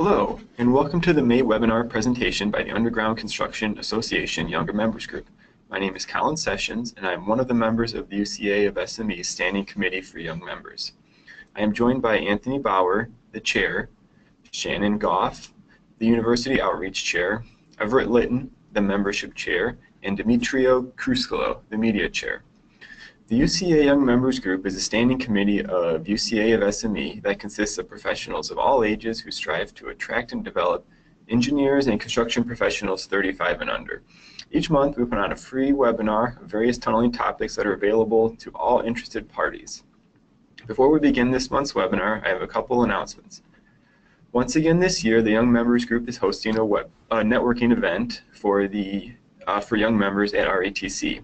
Hello, and welcome to the May webinar presentation by the Underground Construction Association Younger Members Group. My name is Colin Sessions, and I am one of the members of the UCA of SME's Standing Committee for Young Members. I am joined by Anthony Bauer, the Chair, Shannon Goff, the University Outreach Chair, Everett Litton, the Membership Chair, and Dimitrio Kruskalo, the Media Chair. The UCA Young Members Group is a standing committee of UCA of SME that consists of professionals of all ages who strive to attract and develop engineers and construction professionals 35 and under. Each month we put on a free webinar of various tunneling topics that are available to all interested parties. Before we begin this month's webinar, I have a couple announcements. Once again this year, the Young Members Group is hosting a networking event for young members at RETC.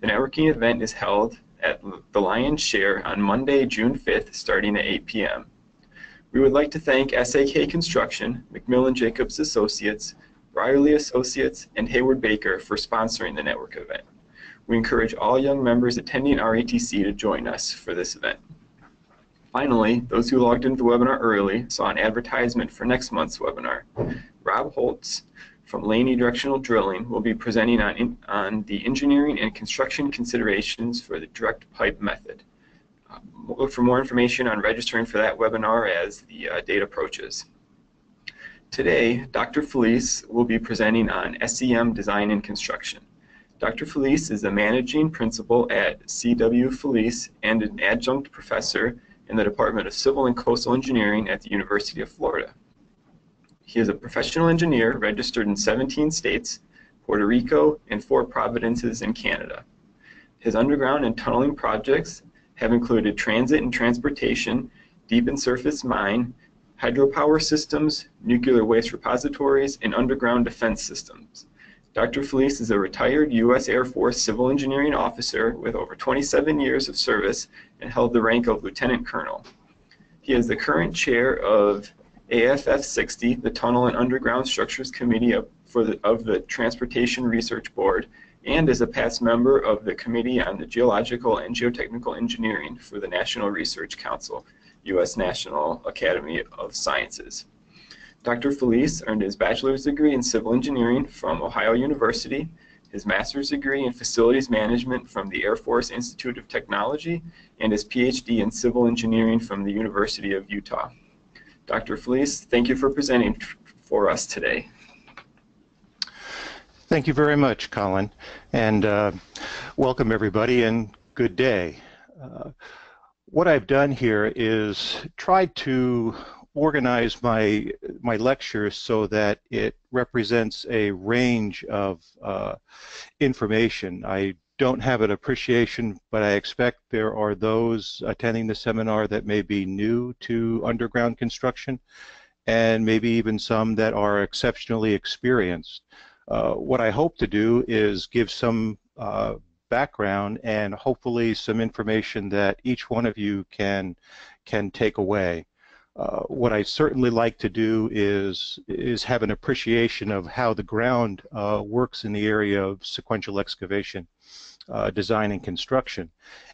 The networking event is held at the Lion's Share on Monday, June 5th, starting at 8 p.m. We would like to thank SAK Construction, McMillan Jacobs Associates, Briarly Associates, and Hayward Baker for sponsoring the network event. We encourage all young members attending RETC to join us for this event. Finally, those who logged into the webinar early saw an advertisement for next month's webinar. Rob Holtz from Laney Directional Drilling will be presenting on the engineering and construction considerations for the direct pipe method. Look for more information on registering for that webinar as the date approaches. Today, Dr. Felice will be presenting on SEM design and construction. Dr. Felice is a managing principal at CW Felice and an adjunct professor in the Department of Civil and Coastal Engineering at the University of Florida. He is a professional engineer registered in 17 states, Puerto Rico, and 4 provinces in Canada. His underground and tunneling projects have included transit and transportation, deep and surface mine, hydropower systems, nuclear waste repositories, and underground defense systems. Dr. Felice is a retired U.S. Air Force civil engineering officer with over 27 years of service and held the rank of lieutenant colonel. He is the current chair of AFF 60, the Tunnel and Underground Structures Committee of the Transportation Research Board, and is a past member of the Committee on the Geological and Geotechnical Engineering for the National Research Council, U.S. National Academy of Sciences. Dr. Felice earned his bachelor's degree in civil engineering from Ohio University, his master's degree in facilities management from the Air Force Institute of Technology, and his PhD in civil engineering from the University of Utah. Dr. Felice, thank you for presenting for us today. Thank you very much, Colin, and welcome everybody and good day. What I've done here is tried to organize my lecture so that it represents a range of information. I don't have an appreciation, but I expect there are those attending the seminar that may be new to underground construction, and maybe even some that are exceptionally experienced. What I hope to do is give some background and hopefully some information that each one of you can take away. What I certainly like to do is have an appreciation of how the ground works in the area of sequential excavation, design and construction.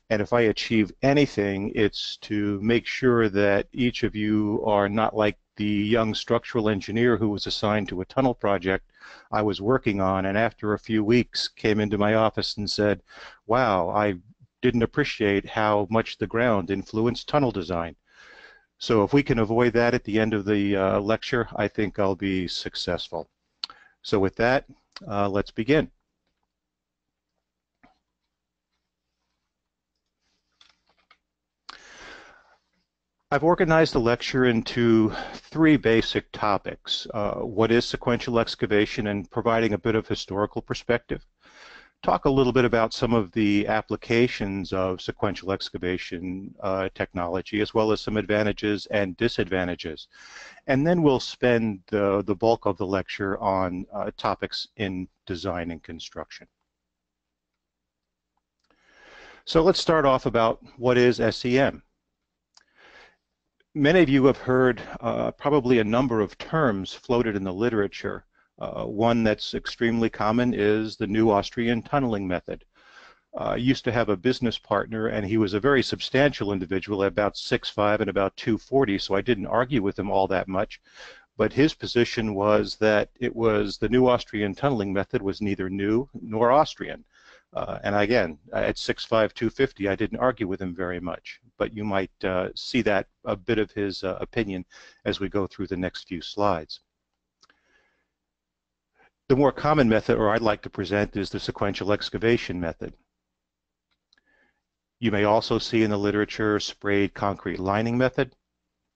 And if I achieve anything, it's to make sure that each of you are not like the young structural engineer who was assigned to a tunnel project I was working on, and after a few weeks came into my office and said, wow, I didn't appreciate how much the ground influenced tunnel design. So if we can avoid that at the end of the lecture, I think I'll be successful. So with that, let's begin. I've organized the lecture into 3 basic topics. What is sequential excavation, and providing a bit of historical perspective. Talk a little bit about some of the applications of sequential excavation technology, as well as some advantages and disadvantages. And then we'll spend the bulk of the lecture on topics in design and construction. So let's start off about what is SEM. Many of you have heard probably a number of terms floated in the literature. One that's extremely common is the new Austrian tunneling method. I used to have a business partner, and he was a very substantial individual, about 6'5" and about 240, so I didn't argue with him all that much. but his position was that it was the new Austrian tunneling method was neither new nor Austrian. And again, at 6'5", 250, I didn't argue with him very much, but you might see that a bit of his opinion as we go through the next few slides. The more common method, or I'd like to present, is the sequential excavation method. You may also see in the literature sprayed concrete lining method,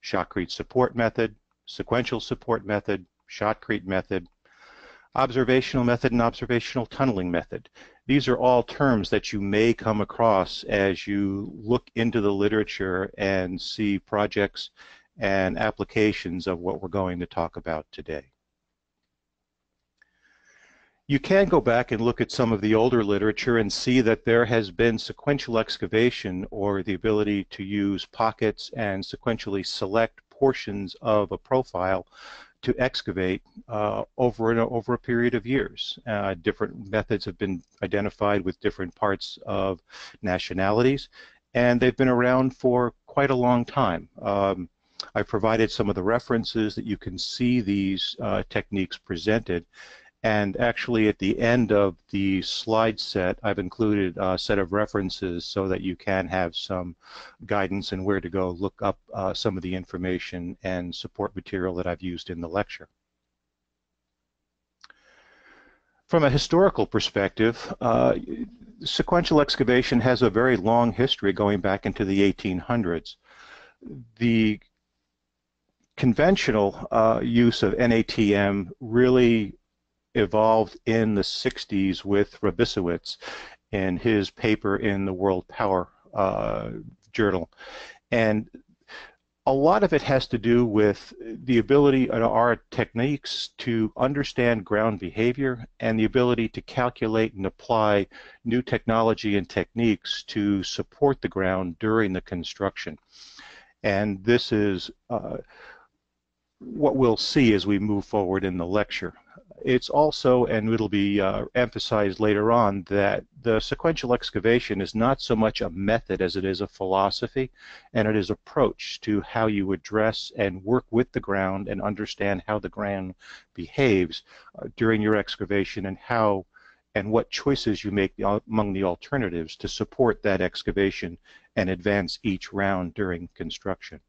shotcrete support method, sequential support method, shotcrete method, observational method, and observational tunneling method. These are all terms that you may come across as you look into the literature and see projects and applications of what we're going to talk about today. You can go back and look at some of the older literature and see that there has been sequential excavation, or the ability to use pockets and sequentially select portions of a profile to excavate over a period of years. Different methods have been identified with different parts of nationalities, and they've been around for quite a long time. I provided some of the references that you can see these techniques presented. And actually, at the end of the slide set, I've included a set of references so that you can have some guidance in where to go look up some of the information and support material that I've used in the lecture. From a historical perspective, sequential excavation has a very long history going back into the 1800s. The conventional use of NATM really evolved in the 60s with Rabcewicz in his paper in the World Power Journal. And a lot of it has to do with the ability of our techniques to understand ground behavior and the ability to calculate and apply new technology and techniques to support the ground during the construction. And this is what we'll see as we move forward in the lecture. It's also, and it'll be emphasized later on, that the sequential excavation is not so much a method as it is a philosophy, and it is approach to how you address and work with the ground and understand how the ground behaves during your excavation, and how and what choices you make among the alternatives to support that excavation and advance each round during construction.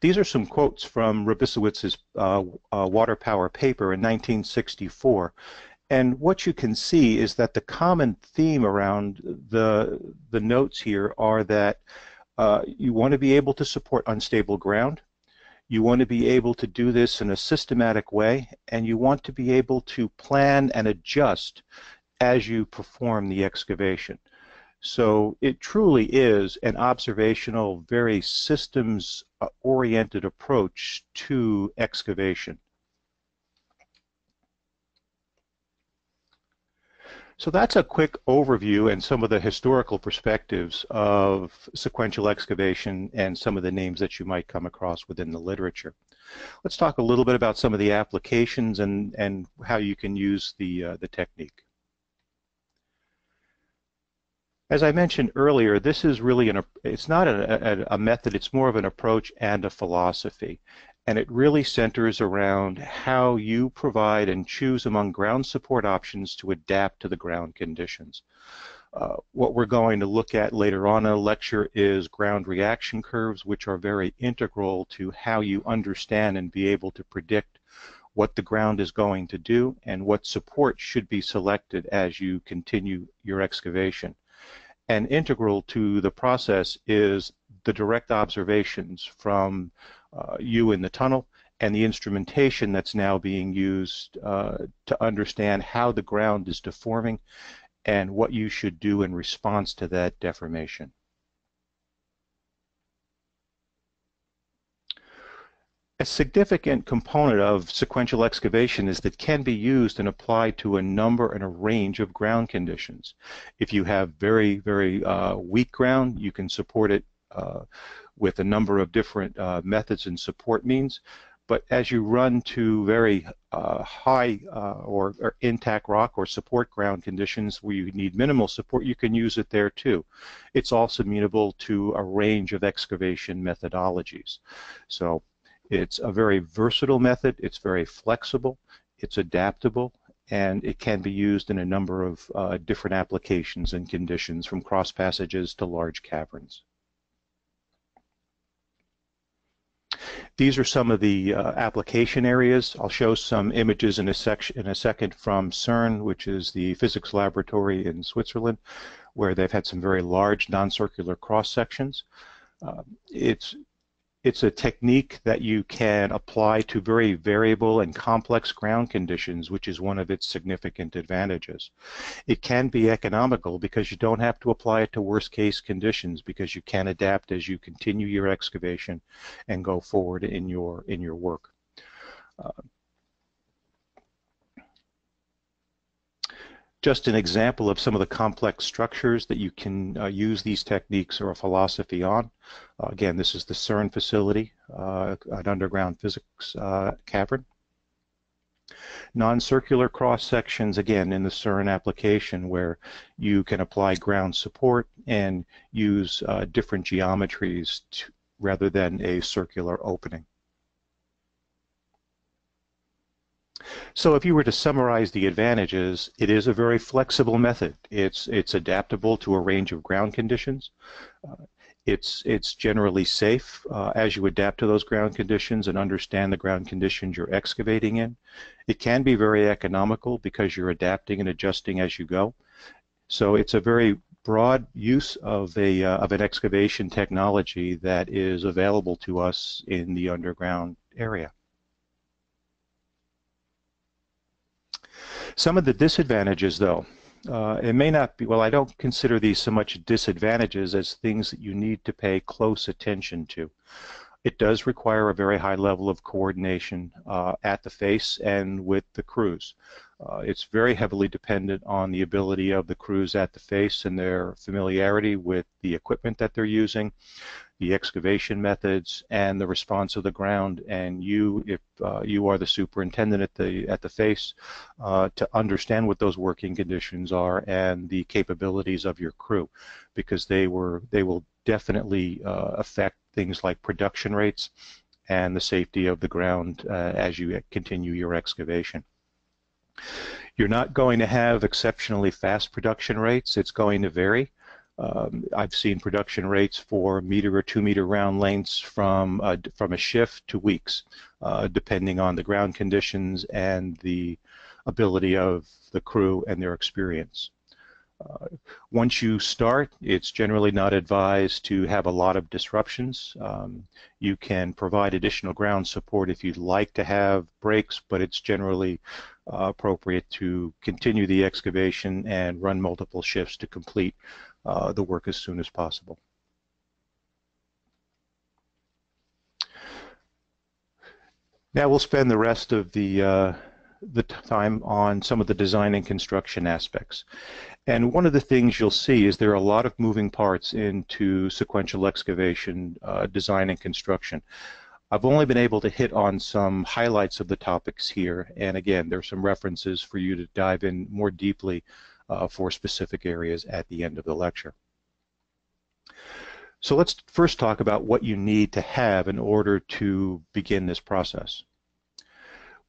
These are some quotes from Rabcewicz's water power paper in 1964, and what you can see is that the common theme around the notes here are that you want to be able to support unstable ground, you want to be able to do this in a systematic way, and you want to be able to plan and adjust as you perform the excavation. So it truly is an observational, very systems-oriented approach to excavation. So that's a quick overview and some of the historical perspectives of sequential excavation and some of the names that you might come across within the literature. Let's talk a little bit about some of the applications and how you can use the technique. As I mentioned earlier, this is really it's not a method, it's more of an approach and a philosophy. And it really centers around how you provide and choose among ground support options to adapt to the ground conditions. What we're going to look at later on in a lecture is ground reaction curves, which are very integral to how you understand and be able to predict what the ground is going to do and what support should be selected as you continue your excavation. And integral to the process is the direct observations from you in the tunnel and the instrumentation that's now being used to understand how the ground is deforming and what you should do in response to that deformation. A significant component of sequential excavation is that it can be used and applied to a number and a range of ground conditions. If you have very, very weak ground, you can support it with a number of different methods and support means. But as you run to very high or intact rock or support ground conditions where you need minimal support, you can use it there too. It's also amenable to a range of excavation methodologies. So It's a very versatile method, it's very flexible, it's adaptable, and it can be used in a number of different applications and conditions, from cross passages to large caverns. These are some of the application areas. I'll show some images in a second from CERN, which is the physics laboratory in Switzerland, where they've had some very large non-circular cross-sections. It's a technique that you can apply to very variable and complex ground conditions, which is one of its significant advantages. It can be economical because you don't have to apply it to worst-case conditions, because you can adapt as you continue your excavation and go forward in your work. Just an example of some of the complex structures that you can use these techniques or a philosophy on. Again, this is the CERN facility, an underground physics cavern. Non-circular cross-sections, again, in the CERN application, where you can apply ground support and use different geometries rather than a circular opening. So if you were to summarize the advantages, it is a very flexible method. It's adaptable to a range of ground conditions. It's generally safe as you adapt to those ground conditions and understand the ground conditions you're excavating in. It can be very economical because you're adapting and adjusting as you go. So it's a very broad use of an excavation technology that is available to us in the underground area. Some of the disadvantages, though, it may not be, well, I don't consider these so much disadvantages as things that you need to pay close attention to. It does require a very high level of coordination at the face and with the crews. It's very heavily dependent on the ability of the crews at the face and their familiarity with the equipment that they're using, the excavation methods, and the response of the ground, and you, if you are the superintendent at the face, to understand what those working conditions are and the capabilities of your crew, because they will definitely affect things like production rates and the safety of the ground as you continue your excavation. You're not going to have exceptionally fast production rates. It's going to vary. I've seen production rates for meter or 2 meter round lengths from a shift to weeks, depending on the ground conditions and the ability of the crew and their experience. Once you start, it's generally not advised to have a lot of disruptions. You can provide additional ground support if you'd like to have breaks, but it's generally appropriate to continue the excavation and run multiple shifts to complete the work as soon as possible. Now we'll spend the rest of the time on some of the design and construction aspects. And one of the things you'll see is there are a lot of moving parts into sequential excavation design and construction. I've only been able to hit on some highlights of the topics here, and again, there are some references for you to dive in more deeply for specific areas at the end of the lecture. So let's first talk about what you need to have in order to begin this process.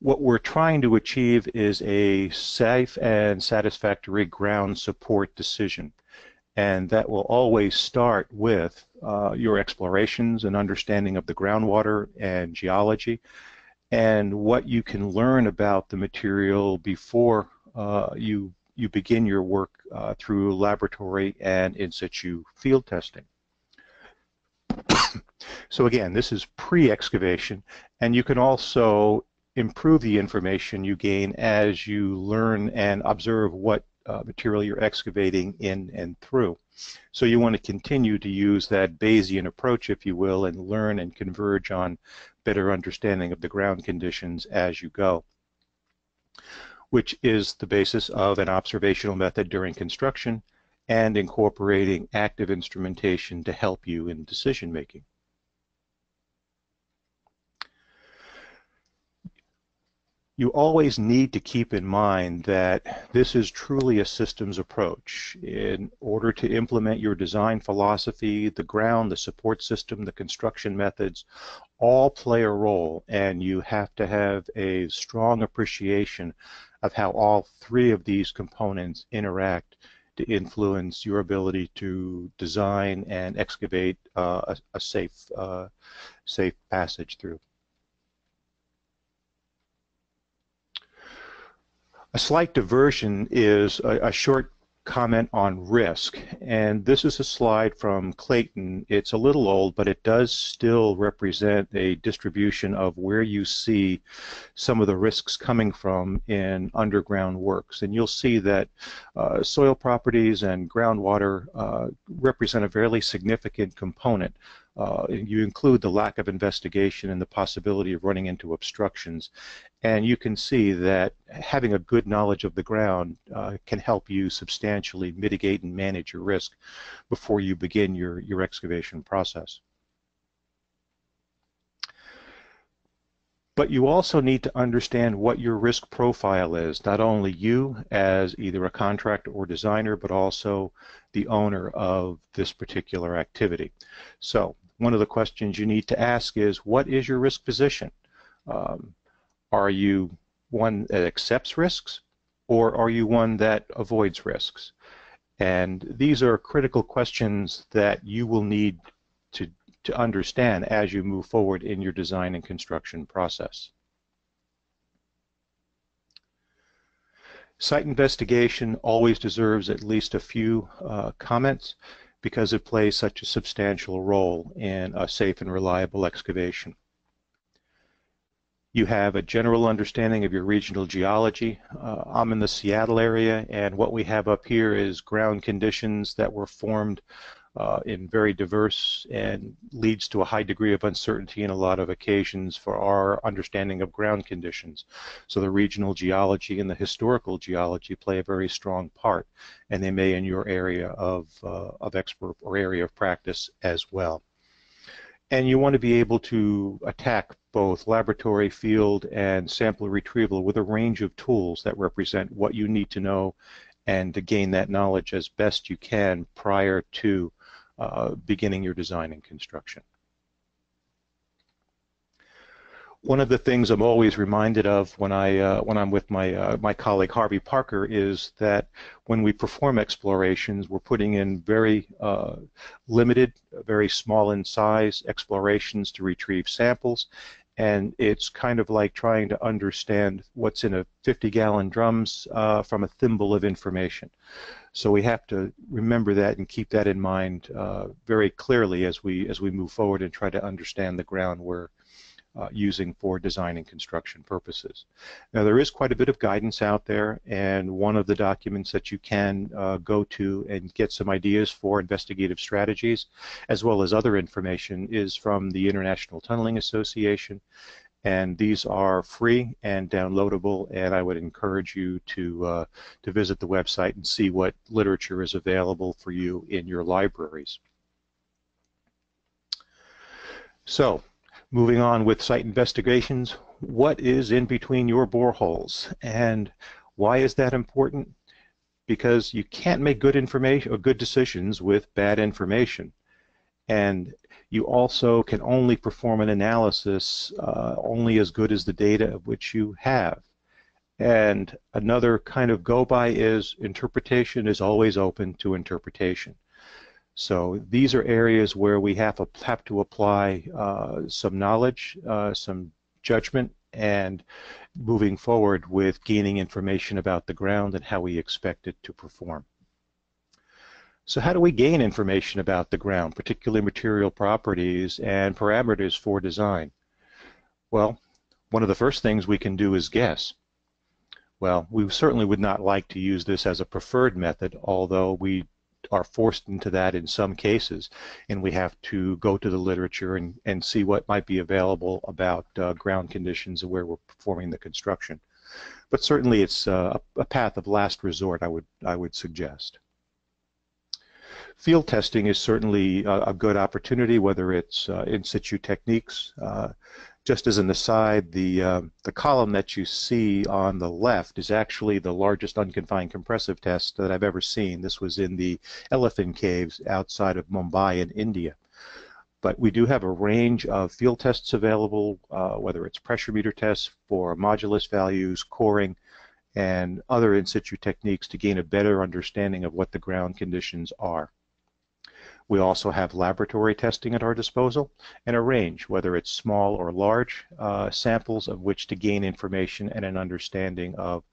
What we're trying to achieve is a safe and satisfactory ground support decision, and that will always start with your explorations and understanding of the groundwater and geology and what you can learn about the material before you begin your work through laboratory and in situ field testing. So again, this is pre-excavation, and you can also improve the information you gain as you learn and observe what material you're excavating in and through. So you want to continue to use that Bayesian approach, if you will, and learn and converge on better understanding of the ground conditions as you go, which is the basis of an observational method during construction and incorporating active instrumentation to help you in decision making. you always need to keep in mind that this is truly a systems approach. In order to implement your design philosophy, the ground, the support system, the construction methods all play a role, and you have to have a strong appreciation of how all three of these components interact to influence your ability to design and excavate a safe passage through. A slight diversion is a short comment on risk, and this is a slide from Clayton. It's a little old, but it does still represent a distribution of where you see some of the risks coming from in underground works. And you'll see that soil properties and groundwater represent a fairly significant component. You include the lack of investigation and the possibility of running into obstructions. And you can see that having a good knowledge of the ground can help you substantially mitigate and manage your risk before you begin your excavation process. But you also need to understand what your risk profile is, not only you as either a contractor or designer, but also the owner of this particular activity. So one of the questions you need to ask is, what is your risk position? Are you one that accepts risks, or are you one that avoids risks? And these are critical questions that you will need to understand as you move forward in your design and construction process. Site investigation always deserves at least a few comments because it plays such a substantial role in a safe and reliable excavation. You have a general understanding of your regional geology. I'm in the Seattle area, and what we have up here is ground conditions that were formed in very diverse and leads to a high degree of uncertainty in a lot of occasions for our understanding of ground conditions. So the regional geology and the historical geology play a very strong part, and they may in your area of expert or area of practice as well. And you want to be able to attack both laboratory, field, and sample retrieval with a range of tools that represent what you need to know and to gain that knowledge as best you can prior to beginning your design and construction. One of the things I'm always reminded of when I'm with my colleague Harvey Parker is that when we perform explorations, we're putting in very limited, very small in size explorations to retrieve samples, and it's kind of like trying to understand what's in a 50-gallon drums from a thimble of information. So we have to remember that and keep that in mind very clearly as we move forward and try to understand the ground we're using for design and construction purposes. Now, there is quite a bit of guidance out there, and one of the documents that you can go to and get some ideas for investigative strategies, as well as other information, is from the International Tunneling Association, and these are free and downloadable, and I would encourage you to visit the website and see what literature is available for you in your libraries. So, moving on with site investigations, what is in between your boreholes, and why is that important? Because you can't make good information or good decisions with bad information, and you also can only perform an analysis only as good as the data of which you have. And another kind of go-by is interpretation is always open to interpretation. So these are areas where we have to apply some knowledge, some judgment, and moving forward with gaining information about the ground and how we expect it to perform. So how do we gain information about the ground, particularly material properties and parameters for design? Well, one of the first things we can do is guess. Well, we certainly would not like to use this as a preferred method, although we are forced into that in some cases, and we have to go to the literature and see what might be available about ground conditions and where we're performing the construction. But certainly it's a path of last resort, I would suggest. field testing is certainly a good opportunity, whether it's in situ techniques. Just as an aside, the column that you see on the left is actually the largest unconfined compressive test that I've ever seen. This was in the elephant caves outside of Mumbai in India. But we do have a range of field tests available, whether it's pressure meter tests for modulus values, coring, and other in situ techniques to gain a better understanding of what the ground conditions are. We also have laboratory testing at our disposal and a range, whether it's small or large samples, of which to gain information and an understanding of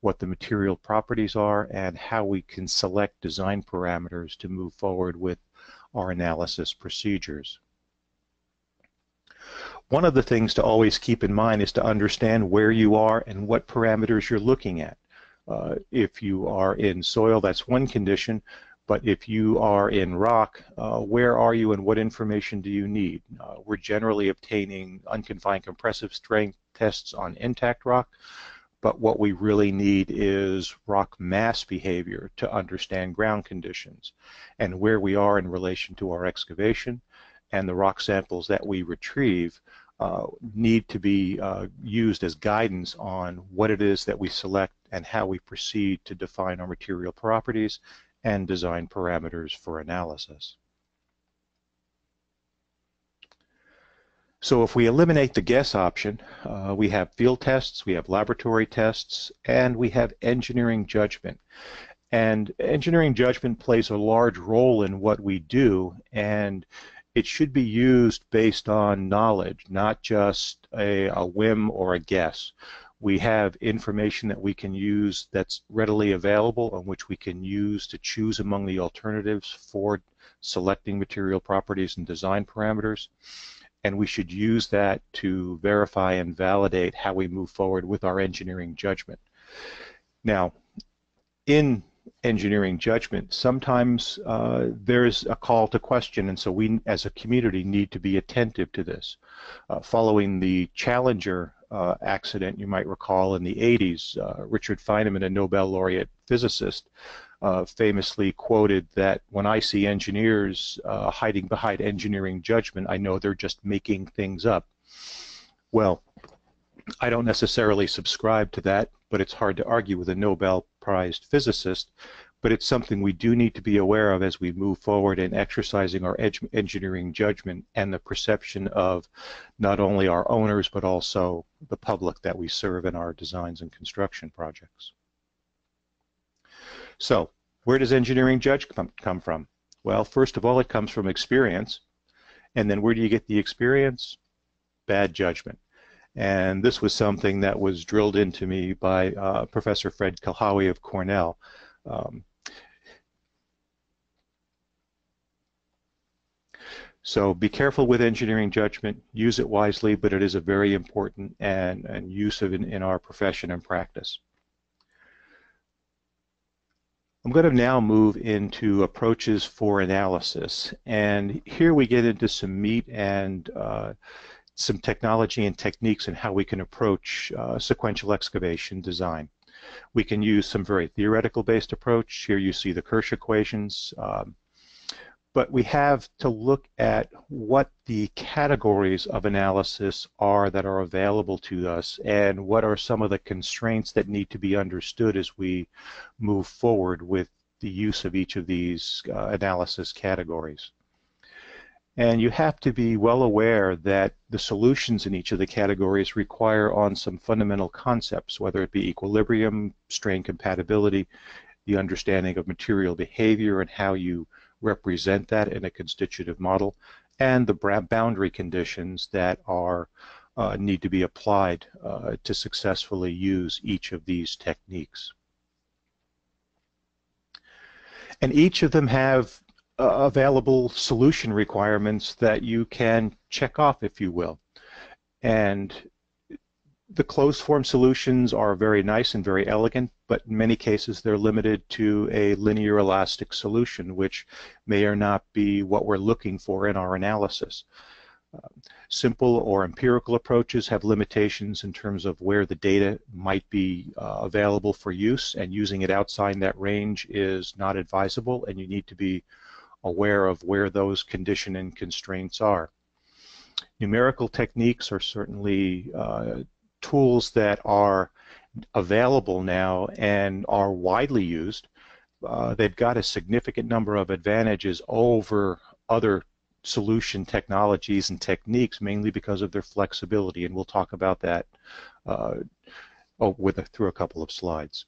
what the material properties are and how we can select design parameters to move forward with our analysis procedures. One of the things to always keep in mind is to understand where you are and what parameters you're looking at. If you are in soil, that's one condition. But if you are in rock, where are you and what information do you need? We're generally obtaining unconfined compressive strength tests on intact rock, but what we really need is rock mass behavior to understand ground conditions and where we are in relation to our excavation, and the rock samples that we retrieve need to be used as guidance on what it is that we select and how we proceed to define our material properties and design parameters for analysis. So if we eliminate the guess option, we have field tests, we have laboratory tests, and we have engineering judgment. And engineering judgment plays a large role in what we do, and it should be used based on knowledge, not just a whim or a guess. We have information that we can use that's readily available and which we can use to choose among the alternatives for selecting material properties and design parameters. And we should use that to verify and validate how we move forward with our engineering judgment. Now, in engineering judgment, sometimes there's a call to question, and so we as a community need to be attentive to this. Following the Challenger accident, you might recall in the 80s, Richard Feynman, a Nobel laureate physicist, famously quoted that when I see engineers hiding behind engineering judgment, I know they're just making things up. Well, I don't necessarily subscribe to that, but it's hard to argue with a Nobel Prize physicist, but it's something we do need to be aware of as we move forward in exercising our engineering judgment and the perception of not only our owners but also the public that we serve in our designs and construction projects. So where does engineering judgment come from? Well, first of all, it comes from experience. And then where do you get the experience? Bad judgment. And this was something that was drilled into me by Professor Fred Kalhawi of Cornell. So be careful with engineering judgment, use it wisely, but it is a very important and use of in our profession and practice. I'm going to now move into approaches for analysis, and here we get into some meat and some technology and techniques and how we can approach sequential excavation design. We can use some very theoretical based approach. Here you see the Kirsch equations, but we have to look at what the categories of analysis are that are available to us and what are some of the constraints that need to be understood as we move forward with the use of each of these analysis categories. And you have to be well aware that the solutions in each of the categories require on some fundamental concepts, whether it be equilibrium, strain compatibility, the understanding of material behavior and how you represent that in a constitutive model, and the boundary conditions that are need to be applied to successfully use each of these techniques. And each of them have available solution requirements that you can check off, if you will. And the closed form solutions are very nice and very elegant, but in many cases they're limited to a linear elastic solution, which may or not be what we're looking for in our analysis. Simple or empirical approaches have limitations in terms of where the data might be available for use, and using it outside that range is not advisable, and you need to be aware of where those condition and constraints are. Numerical techniques are certainly tools that are available now and are widely used. They've got a significant number of advantages over other solution technologies and techniques, mainly because of their flexibility, and we'll talk about that through a couple of slides.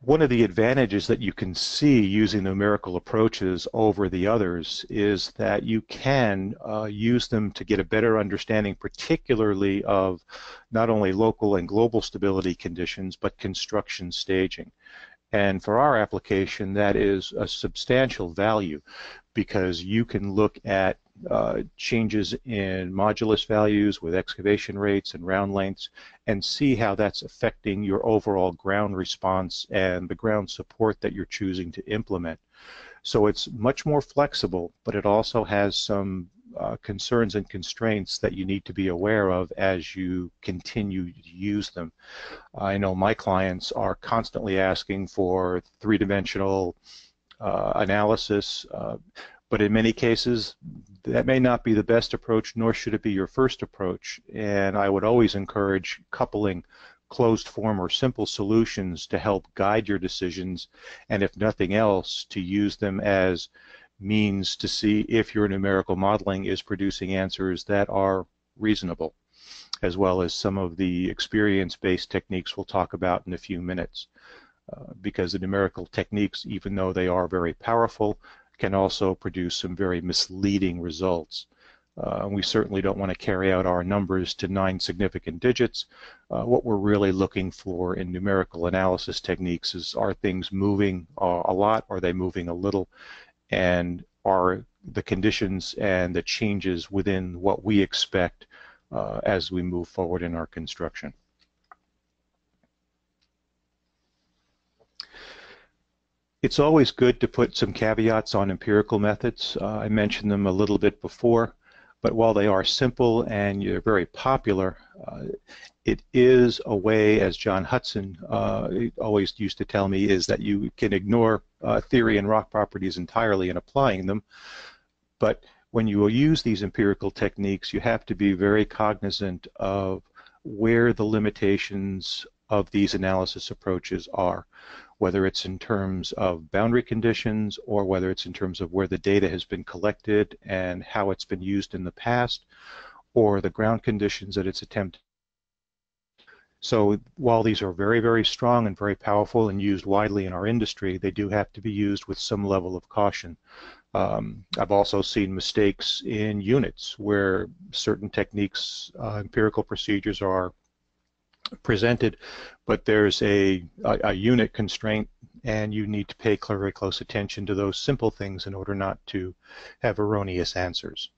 One of the advantages that you can see using numerical approaches over the others is that you can use them to get a better understanding, particularly of not only local and global stability conditions, but construction staging. And for our application, that is a substantial value because you can look at changes in modulus values with excavation rates and round lengths and see how that's affecting your overall ground response and the ground support that you're choosing to implement. So it's much more flexible, but it also has some concerns and constraints that you need to be aware of as you continue to use them. I know my clients are constantly asking for three-dimensional analysis, but in many cases that may not be the best approach, nor should it be your first approach, and I would always encourage coupling closed form or simple solutions to help guide your decisions, and if nothing else, to use them as means to see if your numerical modeling is producing answers that are reasonable, as well as some of the experience-based techniques we'll talk about in a few minutes, because the numerical techniques, even though they are very powerful, can also produce some very misleading results. We certainly don't want to carry out our numbers to 9 significant digits. What we're really looking for in numerical analysis techniques is, are things moving a lot, are they moving a little, and are the conditions and the changes within what we expect as we move forward in our construction. It's always good to put some caveats on empirical methods. I mentioned them a little bit before, but while they are simple and they're very popular, it is a way, as John Hudson always used to tell me, is that you can ignore theory and rock properties entirely in applying them. But when you will use these empirical techniques, you have to be very cognizant of where the limitations of these analysis approaches are, whether it's in terms of boundary conditions or whether it's in terms of where the data has been collected and how it's been used in the past, or the ground conditions that it's attempted. So while these are very, very strong and very powerful and used widely in our industry, they do have to be used with some level of caution. I've also seen mistakes in units where certain techniques, empirical procedures are presented, but there's a unit constraint, and you need to pay very close attention to those simple things in order not to have erroneous answers.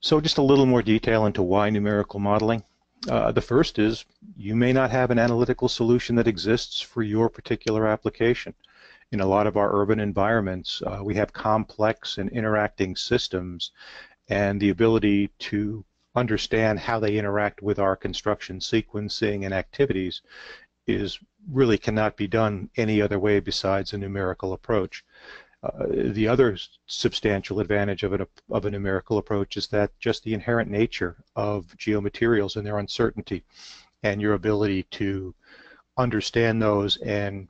So just a little more detail into why numerical modeling. The first is you may not have an analytical solution that exists for your particular application. In a lot of our urban environments, we have complex and interacting systems, and the ability to understand how they interact with our construction sequencing and activities is really cannot be done any other way besides a numerical approach. The other substantial advantage of a numerical approach is that just the inherent nature of geomaterials and their uncertainty, and your ability to understand those and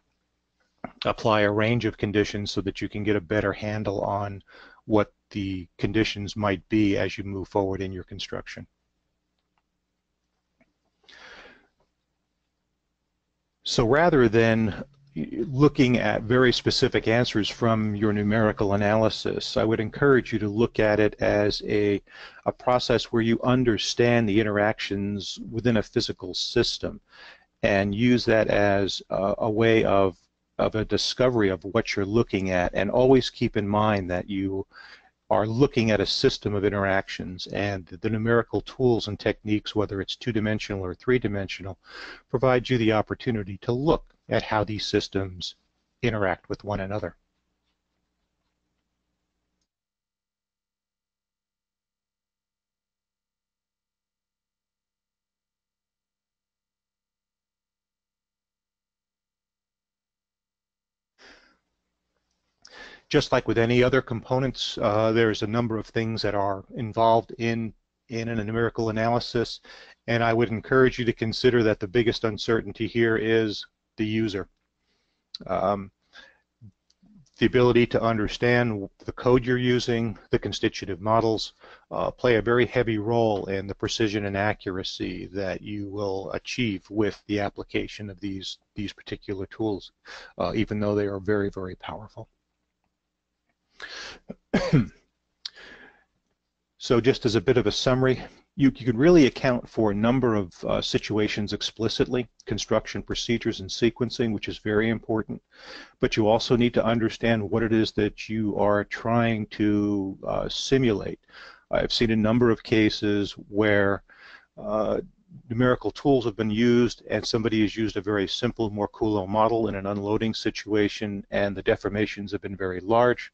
apply a range of conditions so that you can get a better handle on what the conditions might be as you move forward in your construction. So rather than looking at very specific answers from your numerical analysis, I would encourage you to look at it as a process where you understand the interactions within a physical system and use that as a way of a discovery of what you're looking at, and always keep in mind that you are looking at a system of interactions, and the numerical tools and techniques, whether it's two-dimensional or three-dimensional, provide you the opportunity to look at how these systems interact with one another. Just like with any other components, there's a number of things that are involved in a numerical analysis, and I would encourage you to consider that the biggest uncertainty here is the user. The ability to understand the code you're using, the constitutive models, play a very heavy role in the precision and accuracy that you will achieve with the application of these particular tools, even though they are very, very powerful. So just as a bit of a summary, you can really account for a number of situations explicitly, construction procedures and sequencing, which is very important, but you also need to understand what it is that you are trying to simulate. I've seen a number of cases where numerical tools have been used and somebody has used a very simple Mohr-Coulomb model in an unloading situation and the deformations have been very large,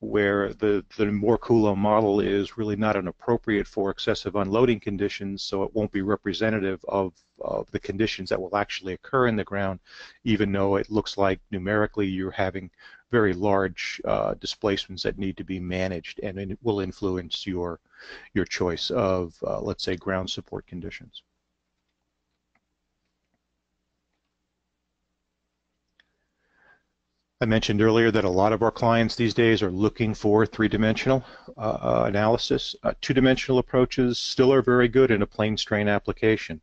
where the Mohr-Coulomb model is really not appropriate for excessive unloading conditions, so it won't be representative of the conditions that will actually occur in the ground, even though it looks like numerically you're having very large displacements that need to be managed, and it will influence your choice of, let's say, ground support conditions. I mentioned earlier that a lot of our clients these days are looking for three-dimensional analysis. Two-dimensional approaches still are very good in a plane strain application.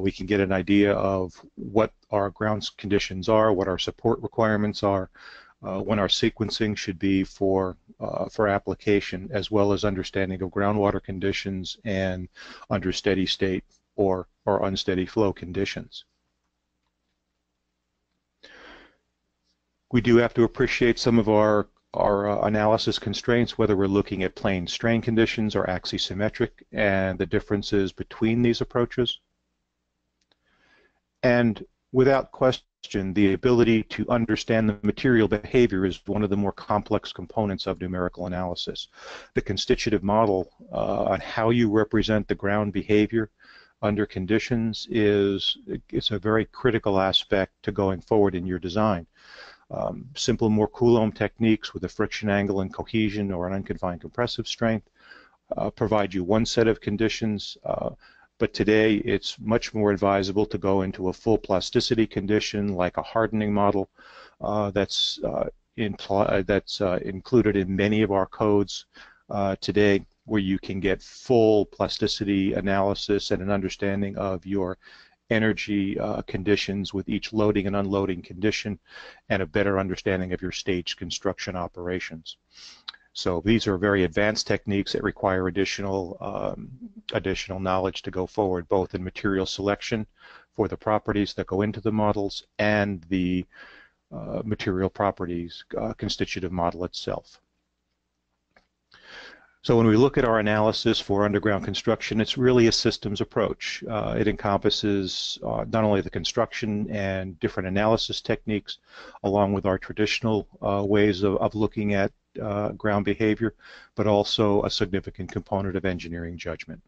We can get an idea of what our ground conditions are, what our support requirements are, when our sequencing should be for application, as well as understanding of groundwater conditions and under steady state or unsteady flow conditions. We do have to appreciate some of our analysis constraints, whether we're looking at plane strain conditions or axisymmetric, and the differences between these approaches. And without question, the ability to understand the material behavior is one of the more complex components of numerical analysis. The constitutive model on how you represent the ground behavior under conditions is a very critical aspect to going forward in your design. Simple Mohr-Coulomb techniques with a friction angle and cohesion or an unconfined compressive strength provide you one set of conditions, but today it's much more advisable to go into a full plasticity condition like a hardening model that's included in many of our codes today, where you can get full plasticity analysis and an understanding of your energy conditions with each loading and unloading condition, and a better understanding of your stage construction operations. So these are very advanced techniques that require additional knowledge to go forward, both in material selection for the properties that go into the models and the material properties constitutive model itself. So when we look at our analysis for underground construction, it's really a systems approach. It encompasses not only the construction and different analysis techniques, along with our traditional ways of looking at ground behavior, but also a significant component of engineering judgment.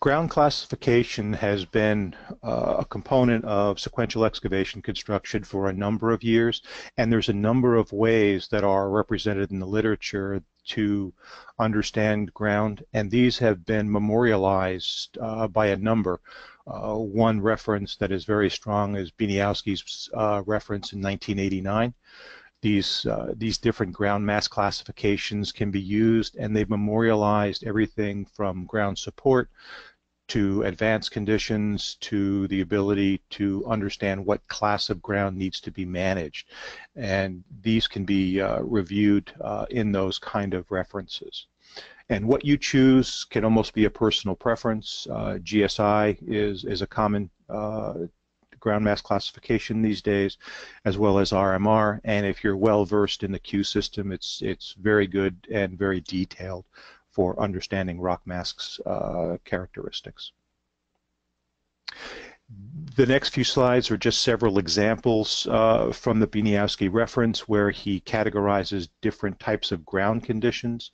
Ground classification has been a component of sequential excavation construction for a number of years, and there's a number of ways that are represented in the literature to understand ground, and these have been memorialized by a number. One reference that is very strong is Bieniawski's reference in 1989. These different ground mass classifications can be used, and they've memorialized everything from ground support to advanced conditions to the ability to understand what class of ground needs to be managed. And these can be reviewed in those kind of references. And what you choose can almost be a personal preference. GSI is a common ground mass classification these days, as well as RMR, and if you're well versed in the Q system, it's very good and very detailed for understanding rock mass characteristics. The next few slides are just several examples from the Bieniawski reference, where he categorizes different types of ground conditions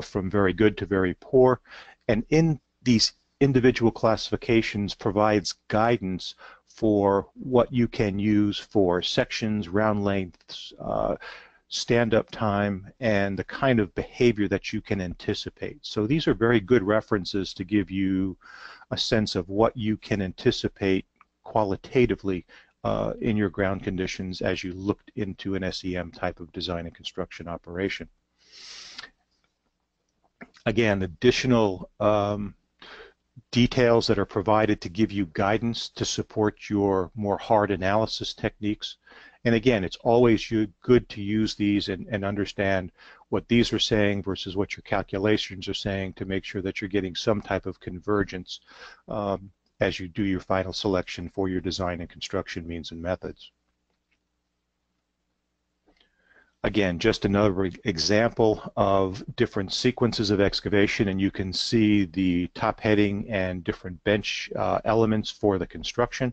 from very good to very poor, and in these individual classifications provides guidance for what you can use for sections, round lengths, stand-up time, and the kind of behavior that you can anticipate. So these are very good references to give you a sense of what you can anticipate qualitatively in your ground conditions as you looked into an SEM type of design and construction operation. Again, additional details that are provided to give you guidance to support your more hard analysis techniques. And again, it's always good to use these and understand what these are saying versus what your calculations are saying to make sure that you're getting some type of convergence as you do your final selection for your design and construction means and methods. Again, just another example of different sequences of excavation, and you can see the top heading and different bench elements for the construction,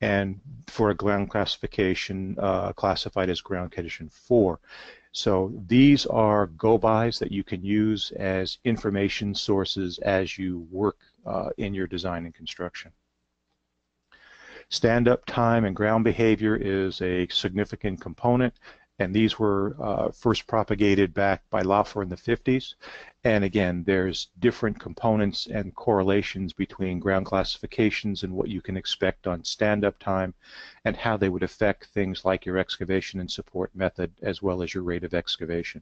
and for a ground classification classified as ground condition 4. So these are go-bys that you can use as information sources as you work in your design and construction. Stand-up time and ground behavior is a significant component, and these were first propagated back by Lauffer in the 50s. And again, there's different components and correlations between ground classifications and what you can expect on stand-up time and how they would affect things like your excavation and support method as well as your rate of excavation.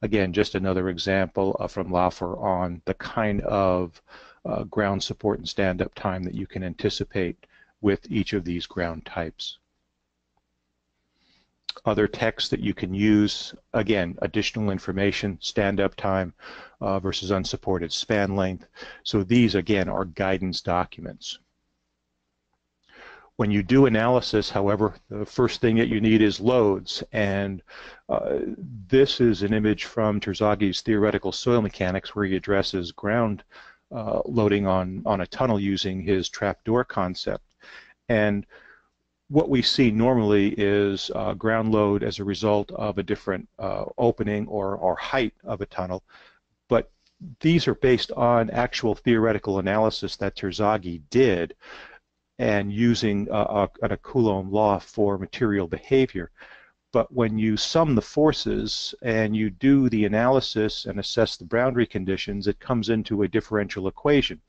Again, just another example from Lauffer on the kind of ground support and stand-up time that you can anticipate with each of these ground types. Other texts that you can use, again, additional information, stand-up time versus unsupported span length. So these, again, are guidance documents. When you do analysis, however, the first thing that you need is loads, and this is an image from Terzaghi's Theoretical Soil Mechanics where he addresses ground loading on a tunnel using his trapdoor concept. And what we see normally is ground load as a result of a different opening or height of a tunnel, but these are based on actual theoretical analysis that Terzaghi did and using a Coulomb law for material behavior. But when you sum the forces and you do the analysis and assess the boundary conditions, it comes into a differential equation.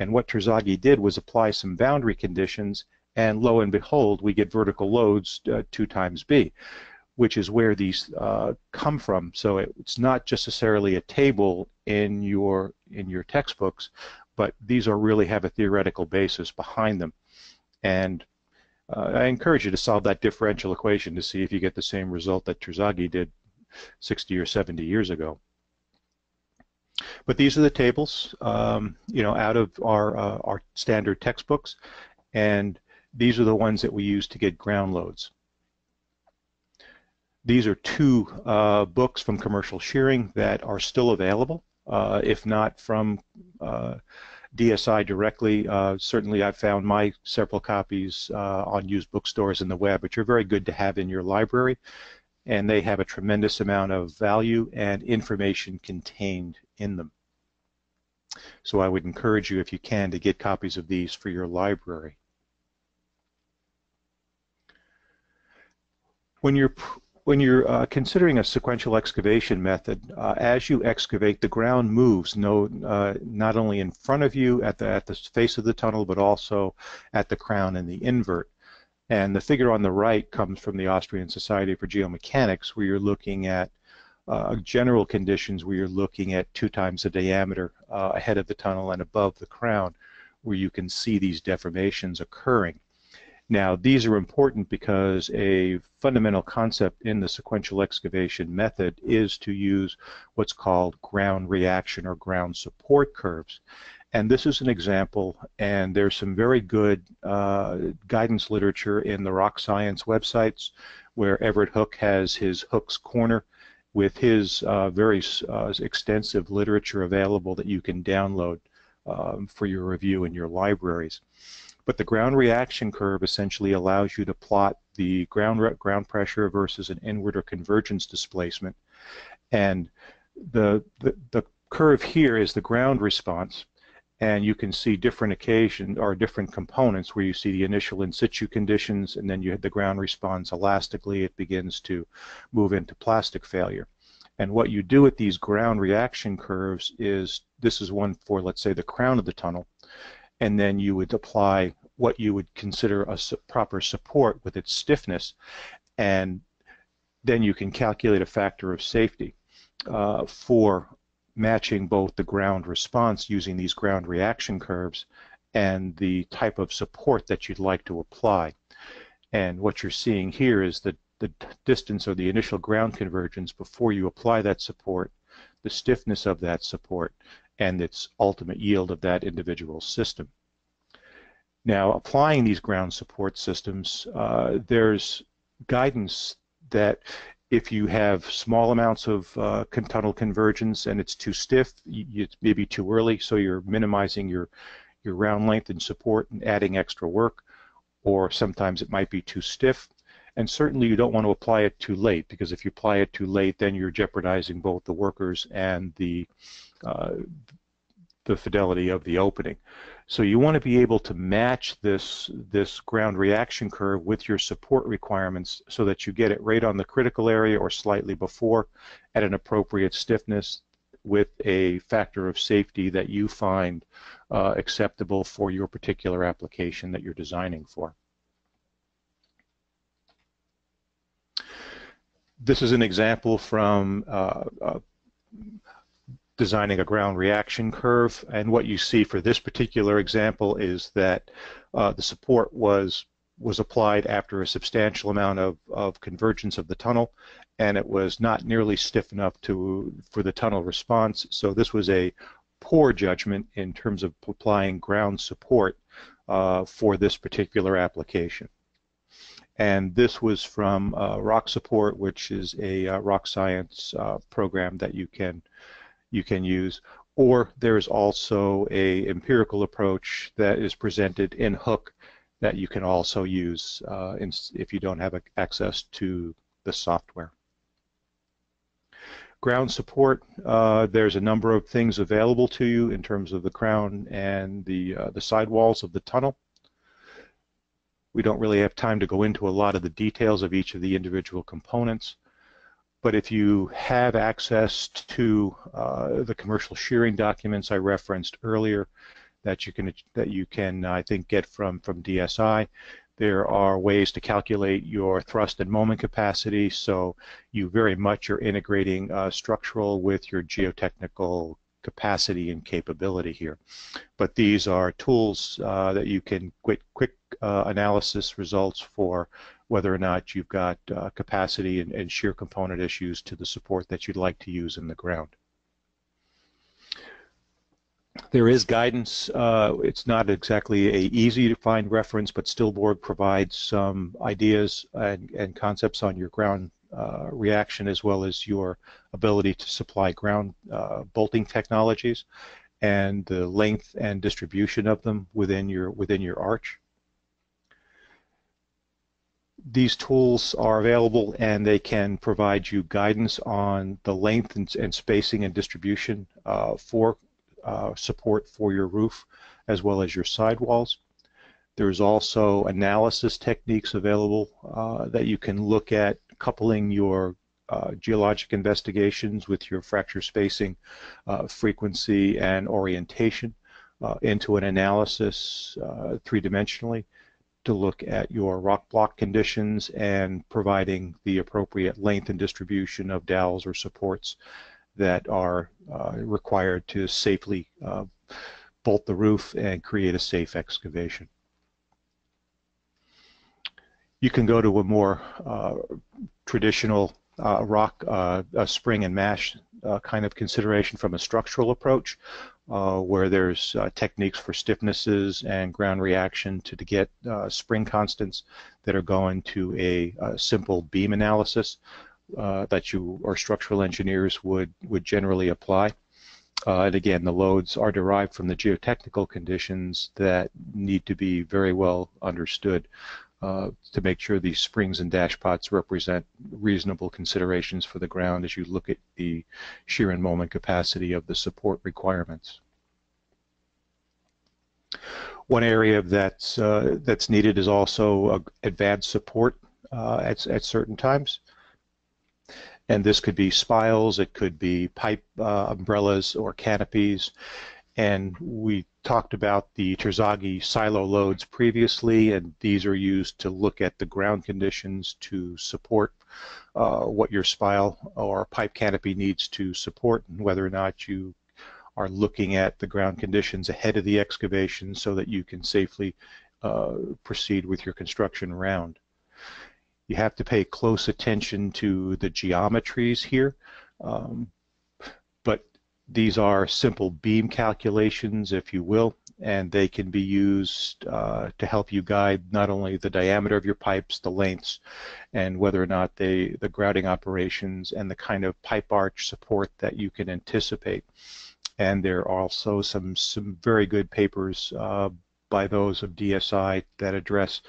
And what Terzaghi did was apply some boundary conditions, and lo and behold, we get vertical loads 2 times B, which is where these come from. So it's not just necessarily a table in your textbooks, but these are really have a theoretical basis behind them. And I encourage you to solve that differential equation to see if you get the same result that Terzaghi did 60 or 70 years ago. But these are the tables, you know, out of our standard textbooks, and these are the ones that we use to get ground loads. These are 2 books from Commercial Shearing that are still available, if not from DSI directly. Certainly I've found my several copies on used bookstores in the web, which are very good to have in your library, and they have a tremendous amount of value and information contained in them. So I would encourage you, if you can, to get copies of these for your library. When you're considering a sequential excavation method, as you excavate, the ground moves not only in front of you at the face of the tunnel, but also at the crown and the invert. And the figure on the right comes from the Austrian Society for Geomechanics, where you're looking at general conditions where you're looking at 2 times the diameter ahead of the tunnel and above the crown, where you can see these deformations occurring. Now, these are important because a fundamental concept in the sequential excavation method is to use what's called ground reaction or ground support curves. And this is an example, and there's some very good guidance literature in the Rock Science websites where Everett Hook has his Hook's Corner with his very extensive literature available that you can download for your review in your libraries. But the ground reaction curve essentially allows you to plot the ground pressure versus an inward or convergence displacement. And the curve here is the ground response, and you can see different occasions or different components where you see the initial in situ conditions, and then you have the ground responds elastically. It begins to move into plastic failure. And what you do with these ground reaction curves is, this is one for, let's say, the crown of the tunnel, and then you would apply what you would consider a proper support with its stiffness, and then you can calculate a factor of safety for matching both the ground response using these ground reaction curves and the type of support that you'd like to apply. And what you're seeing here is that the distance or the initial ground convergence before you apply that support, the stiffness of that support, and its ultimate yield of that individual system. Now, applying these ground support systems, there's guidance that if you have small amounts of tunnel convergence and it's too stiff, it's maybe too early, so you're minimizing your round length and support and adding extra work, or sometimes it might be too stiff. And certainly you don't want to apply it too late, because if you apply it too late, then you're jeopardizing both the workers and the fidelity of the opening. So you want to be able to match this ground reaction curve with your support requirements so that you get it right on the critical area or slightly before at an appropriate stiffness with a factor of safety that you find acceptable for your particular application that you're designing for. This is an example from designing a ground reaction curve, and what you see for this particular example is that the support was applied after a substantial amount of convergence of the tunnel, and it was not nearly stiff enough for the tunnel response, so this was a poor judgment in terms of applying ground support for this particular application. And this was from Rock Support, which is a Rock Science program that you can use. Or there's also a empirical approach that is presented in Hook that you can also use if you don't have access to the software. Ground support, there's a number of things available to you in terms of the crown and the sidewalls of the tunnel. We don't really have time to go into a lot of the details of each of the individual components, but if you have access to the commercial shearing documents I referenced earlier that you can I think get from DSI, there are ways to calculate your thrust and moment capacity, so you very much are integrating structural with your geotechnical capacity and capability here. But these are tools that you can get quick analysis results for whether or not you've got capacity and shear component issues to the support that you'd like to use in the ground. There is guidance. It's not exactly an easy to find reference, but Stillborg provides some ideas and concepts on your ground reaction as well as your ability to supply ground bolting technologies and the length and distribution of them within your arch. These tools are available, and they can provide you guidance on the length and spacing and distribution for support for your roof as well as your sidewalls. There's also analysis techniques available that you can look at, coupling your geologic investigations with your fracture spacing, frequency, and orientation into an analysis three-dimensionally to look at your rock block conditions and providing the appropriate length and distribution of dowels or supports that are required to safely bolt the roof and create a safe excavation. You can go to a more traditional rock, a spring and mash kind of consideration from a structural approach, where there's techniques for stiffnesses and ground reaction to get spring constants that are going to a simple beam analysis that you or structural engineers would generally apply. And again, the loads are derived from the geotechnical conditions that need to be very well understood to make sure these springs and dashpots represent reasonable considerations for the ground as you look at the shear and moment capacity of the support requirements. One area that's needed is also advanced support at certain times, and this could be spiles, it could be pipe umbrellas or canopies, and we talked about the Terzaghi silo loads previously, and these are used to look at the ground conditions to support what your spile or pipe canopy needs to support, and whether or not you are looking at the ground conditions ahead of the excavation so that you can safely proceed with your construction round. You have to pay close attention to the geometries here, but these are simple beam calculations, if you will, and they can be used to help you guide not only the diameter of your pipes, the lengths, and whether or not the grouting operations and the kind of pipe arch support that you can anticipate. And there are also some very good papers by those of DSI that address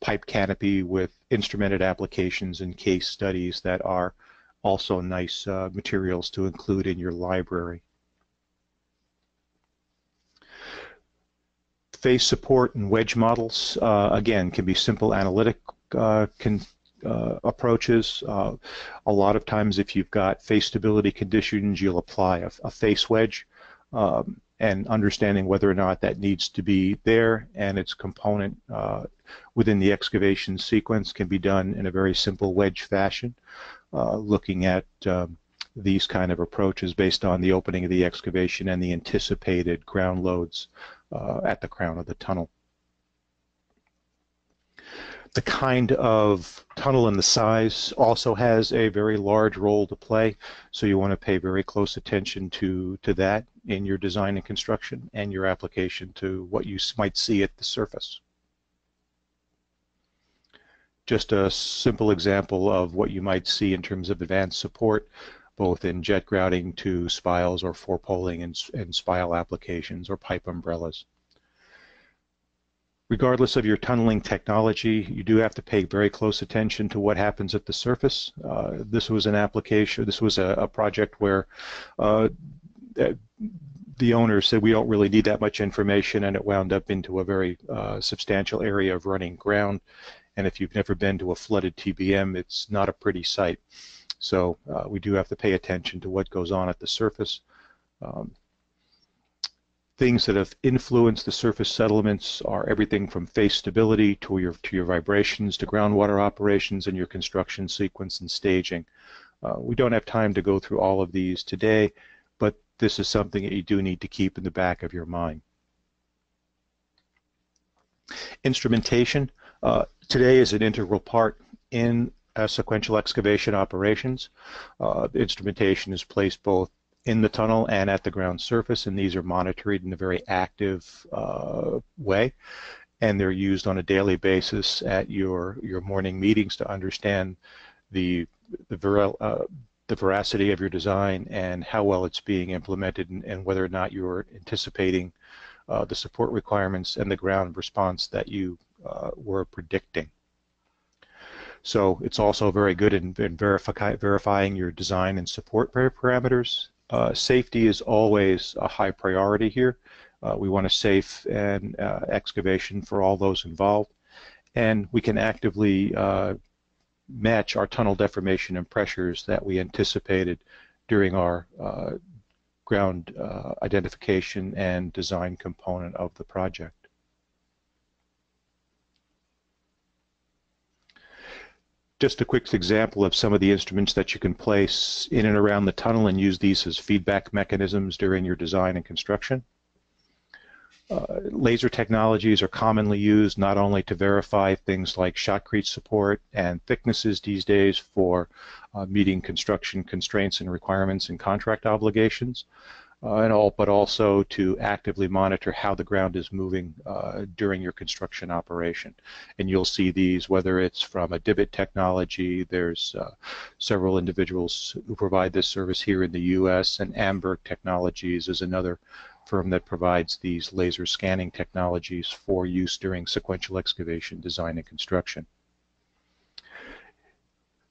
pipe canopy with instrumented applications and case studies that are also nice materials to include in your library. Face support and wedge models, again, can be simple analytic approaches. A lot of times if you've got face stability conditions, you'll apply a face wedge, and understanding whether or not that needs to be there and its component within the excavation sequence can be done in a very simple wedge fashion, looking at these kind of approaches based on the opening of the excavation and the anticipated ground loads at the crown of the tunnel. The kind of tunnel and the size also has a very large role to play, so you want to pay very close attention to that in your design and construction and your application to what you might see at the surface. Just a simple example of what you might see in terms of advanced support, both in jet grouting to spiles or four-poling and spile applications or pipe umbrellas. Regardless of your tunneling technology, you do have to pay very close attention to what happens at the surface. This was an application, this was a project where the owner said we don't really need that much information, and it wound up into a very substantial area of running ground. And if you've never been to a flooded TBM, it's not a pretty sight. So we do have to pay attention to what goes on at the surface. Things that have influenced the surface settlements are everything from face stability to your vibrations, to groundwater operations, and your construction sequence and staging. We don't have time to go through all of these today, but this is something that you do need to keep in the back of your mind. Instrumentation today is an integral part in sequential excavation operations. Instrumentation is placed both in the tunnel and at the ground surface, and these are monitored in a very active way, and they're used on a daily basis at your morning meetings to understand the veracity of your design and how well it's being implemented, and whether or not you're anticipating the support requirements and the ground response that you were predicting. So it's also very good in verifying your design and support parameters. Safety is always a high priority here. We want a safe excavation for all those involved, and we can actively match our tunnel deformation and pressures that we anticipated during our ground identification and design component of the project. Just a quick example of some of the instruments that you can place in and around the tunnel and use these as feedback mechanisms during your design and construction. Laser technologies are commonly used not only to verify things like shotcrete support and thicknesses these days for meeting construction constraints and requirements and contract obligations, but also to actively monitor how the ground is moving during your construction operation. And you'll see these, whether it's from a divot technology, there's several individuals who provide this service here in the U.S., and Amberg Technologies is another firm that provides these laser scanning technologies for use during sequential excavation, design, and construction.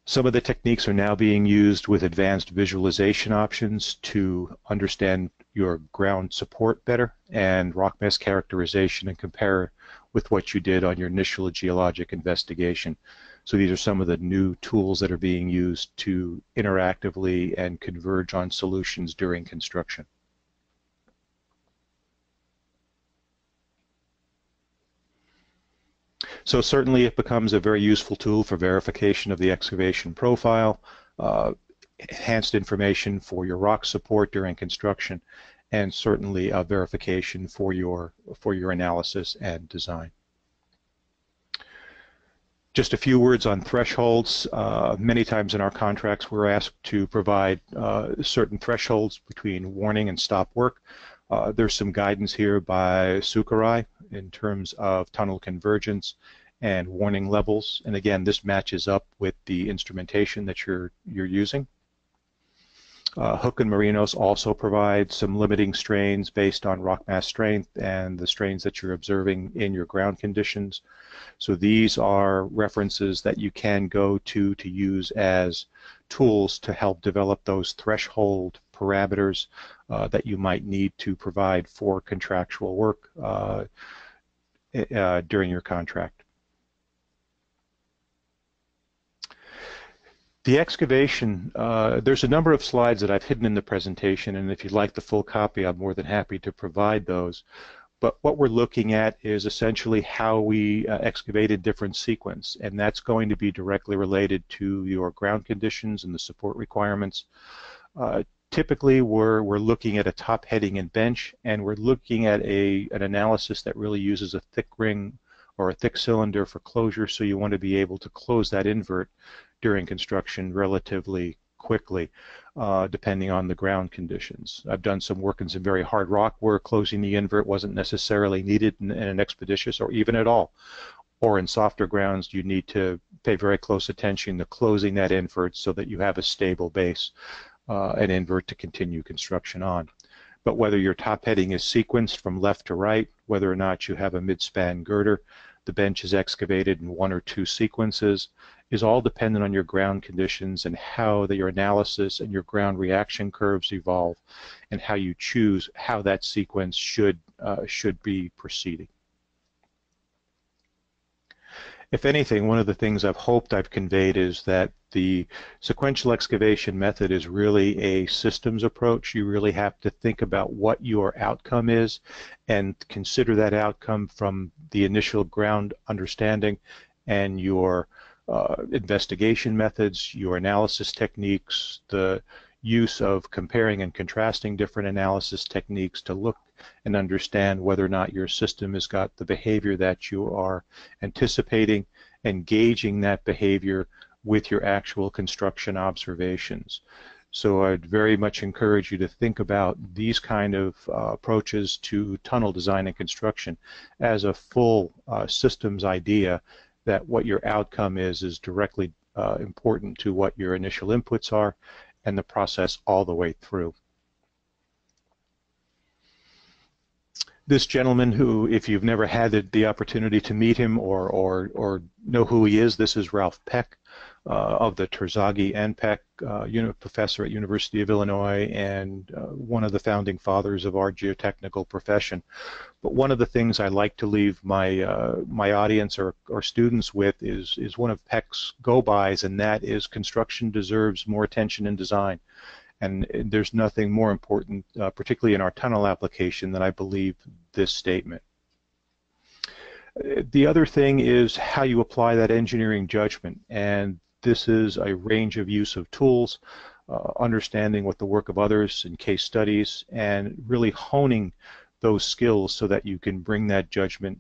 Some of the techniques are now being used with advanced visualization options to understand your ground support better and rock mass characterization and compare with what you did on your initial geologic investigation. So these are some of the new tools that are being used to interactively and converge on solutions during construction. So certainly it becomes a very useful tool for verification of the excavation profile, enhanced information for your rock support during construction, and certainly a verification for your analysis and design. Just a few words on thresholds. Many times in our contracts we're asked to provide certain thresholds between warning and stop work. There's some guidance here by Sukarai in terms of tunnel convergence and warning levels, and again this matches up with the instrumentation that you're using. Hook and Marinos also provide some limiting strains based on rock mass strength and the strains that you're observing in your ground conditions. So these are references that you can go to use as tools to help develop those threshold parameters that you might need to provide for contractual work during your contract. The excavation, there's a number of slides that I've hidden in the presentation, and if you'd like the full copy, I'm more than happy to provide those. But what we're looking at is essentially how we excavated different sequence, and that's going to be directly related to your ground conditions and the support requirements. Typically, we're looking at a top heading and bench, and we're looking at an analysis that really uses a thick ring or a thick cylinder for closure, so you want to be able to close that invert during construction relatively quickly, depending on the ground conditions. I've done some work in some very hard rock where closing the invert wasn't necessarily needed in an expeditious or even at all. Or in softer grounds, you need to pay very close attention to closing that invert so that you have a stable base, an invert to continue construction on. But whether your top heading is sequenced from left to right, whether or not you have a mid-span girder, the bench is excavated in one or two sequences, is all dependent on your ground conditions and how your analysis and your ground reaction curves evolve and how you choose how that sequence should be proceeding. If anything, one of the things I've hoped I've conveyed is that the sequential excavation method is really a systems approach. You really have to think about what your outcome is and consider that outcome from the initial ground understanding and your investigation methods, your analysis techniques, the use of comparing and contrasting different analysis techniques to look and understand whether or not your system has got the behavior that you are anticipating, and gauging that behavior with your actual construction observations. So I'd very much encourage you to think about these kind of approaches to tunnel design and construction as a full systems idea, that what your outcome is directly important to what your initial inputs are and the process all the way through. This gentleman who, if you've never had the opportunity to meet him or know who he is, this is Ralph Peck of the Terzaghi and Peck, professor at University of Illinois and one of the founding fathers of our geotechnical profession. But one of the things I like to leave my my audience or students with is one of Peck's go-bys, and that is construction deserves more attention in design. And there's nothing more important, particularly in our tunnel application, than I believe this statement. The other thing is how you apply that engineering judgment, and this is a range of use of tools, understanding what the work of others in case studies, and really honing those skills so that you can bring that judgment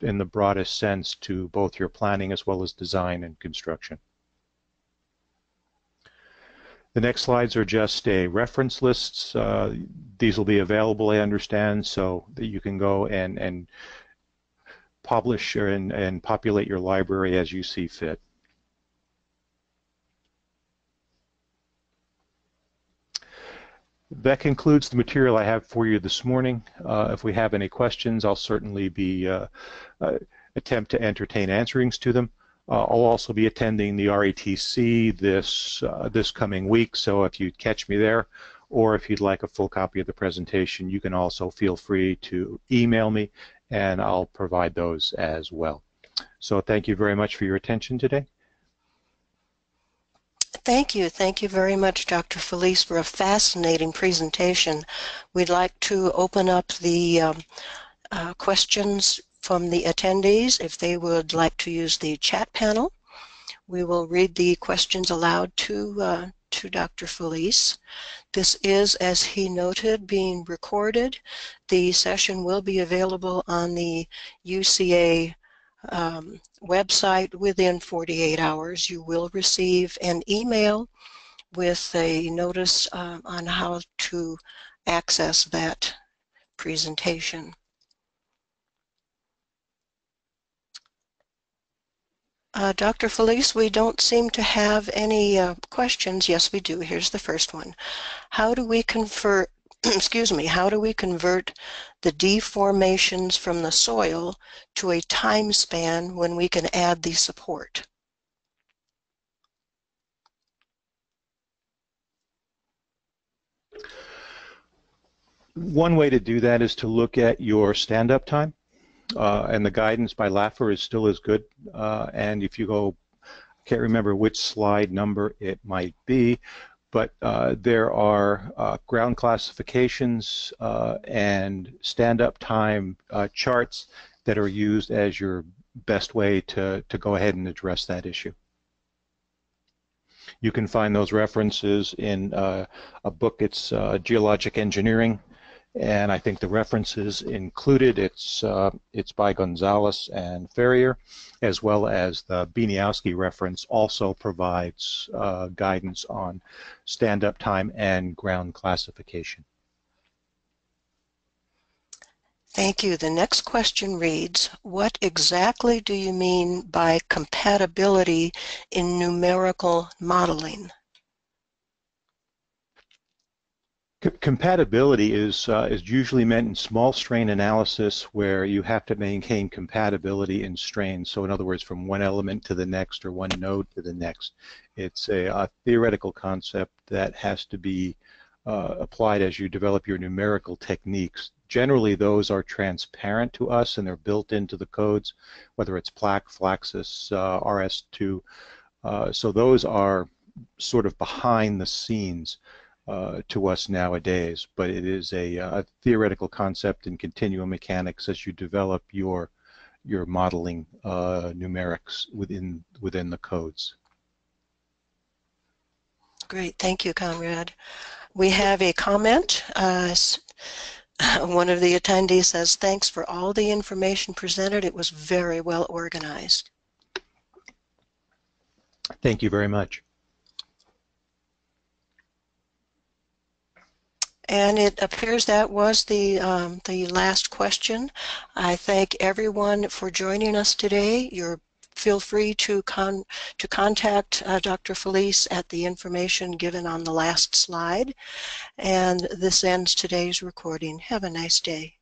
in the broadest sense to both your planning as well as design and construction. The next slides are just a reference lists. These will be available, I understand, so that you can go and publish and populate your library as you see fit. That concludes the material I have for you this morning. If we have any questions, I'll certainly be attempt to entertain answerings to them. I'll also be attending the RETC this coming week, so if you catch me there, or if you'd like a full copy of the presentation, you can also feel free to email me, and I'll provide those as well. So thank you very much for your attention today. Thank you. Thank you very much, Dr. Felice, for a fascinating presentation. We'd like to open up the questions from the attendees. If they would like to use the chat panel, we will read the questions aloud to Dr. Felice. This is, as he noted, being recorded. The session will be available on the UCA website within 48 hours. You will receive an email with a notice on how to access that presentation. Dr. Felice, we don't seem to have any questions. Yes, we do. Here's the first one. How do we convert, excuse me, how do we convert the deformations from the soil to a time span when we can add the support? One way to do that is to look at your stand-up time. And the guidance by Lauffer is still as good, and if you go, I can't remember which slide number it might be, but there are ground classifications and stand-up time charts that are used as your best way to go ahead and address that issue. You can find those references in a book, it's Geologic Engineering, and I think the references included, it's by Gonzalez and Ferrier, as well as the Bieniawski reference also provides guidance on stand-up time and ground classification. Thank you. The next question reads, what exactly do you mean by compatibility in numerical modeling? Compatibility is usually meant in small strain analysis where you have to maintain compatibility in strains. So in other words, from one element to the next or one node to the next. It's a theoretical concept that has to be applied as you develop your numerical techniques. Generally, those are transparent to us and they're built into the codes, whether it's PLAC, Flaxus, RS2. So those are sort of behind the scenes to us nowadays, but it is a theoretical concept in continuum mechanics as you develop your modeling numerics within the codes. Great, thank you, Conrad. We have a comment. One of the attendees says, "Thanks for all the information presented. It was very well organized." Thank you very much. And it appears that was the last question. I thank everyone for joining us today. Feel free to contact Dr. Felice at the information given on the last slide. And this ends today's recording. Have a nice day.